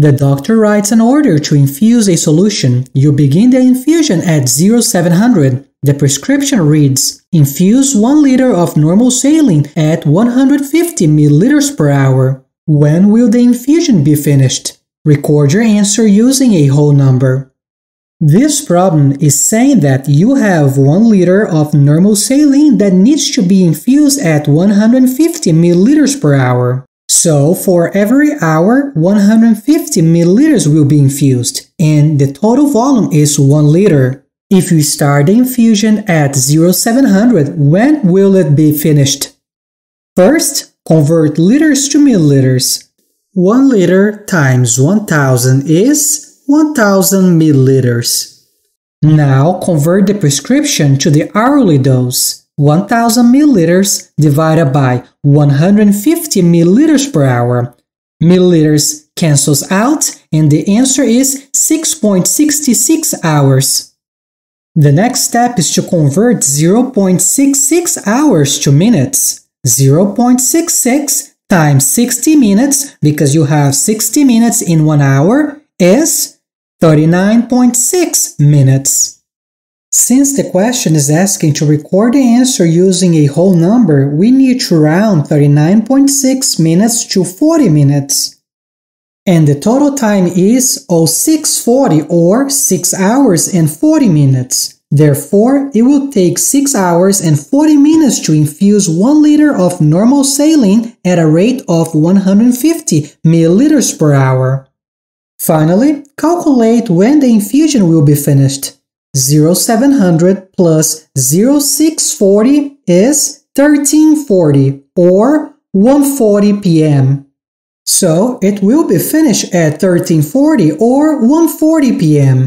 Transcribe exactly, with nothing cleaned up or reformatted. The doctor writes an order to infuse a solution. You begin the infusion at zero seven hundred. The prescription reads, infuse one liter of normal saline at one hundred fifty milliliters per hour. When will the infusion be finished? Record your answer using a whole number. This problem is saying that you have one liter of normal saline that needs to be infused at one hundred fifty milliliters per hour. So, for every hour, one hundred fifty milliliters will be infused, and the total volume is one liter. If you start the infusion at zero seven hundred, when will it be finished? First, convert liters to milliliters. one liter times one thousand is one thousand milliliters. Now, convert the prescription to the hourly dose. one thousand milliliters divided by one hundred fifty milliliters per hour. Milliliters cancels out, and the answer is six point six six hours. The next step is to convert zero point six six hours to minutes. zero point six six times sixty minutes, because you have sixty minutes in one hour, is thirty-nine point six minutes. Since the question is asking to record the answer using a whole number, we need to round thirty-nine point six minutes to forty minutes. And the total time is six forty or six hours and forty minutes. Therefore, it will take six hours and forty minutes to infuse one liter of normal saline at a rate of one hundred fifty milliliters per hour. Finally, calculate when the infusion will be finished. zero seven hundred plus zero six forty is thirteen forty or one forty p m So it will be finished at thirteen forty or one forty p m